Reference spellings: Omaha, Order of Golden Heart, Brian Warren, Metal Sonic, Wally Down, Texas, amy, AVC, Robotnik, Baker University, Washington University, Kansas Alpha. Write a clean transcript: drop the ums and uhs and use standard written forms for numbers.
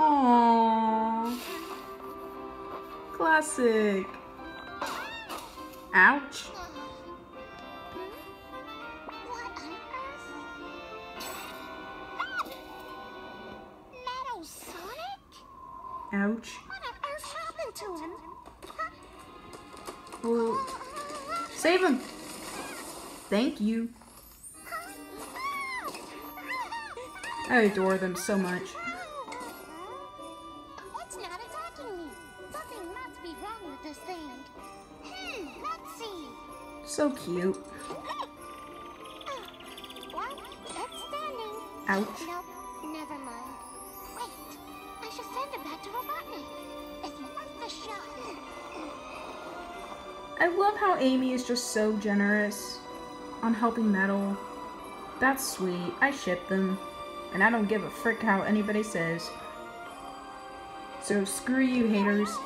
Aww. Classic. Ouch. Metal Sonic? Ouch. What on earth happened to him? Huh? Well, save him. Thank you. I adore them so much. It's not attacking me. Something must be wrong with this thing. Hmm, let's see. So cute. Well, it's standing. Ouch. Nope, never mind. Wait, I should send it back to Robotnik. It's worth the shot. I love how Amy is just so generous on helping Metal. That's sweet. I ship them. And I don't give a frick how anybody says. So screw you haters.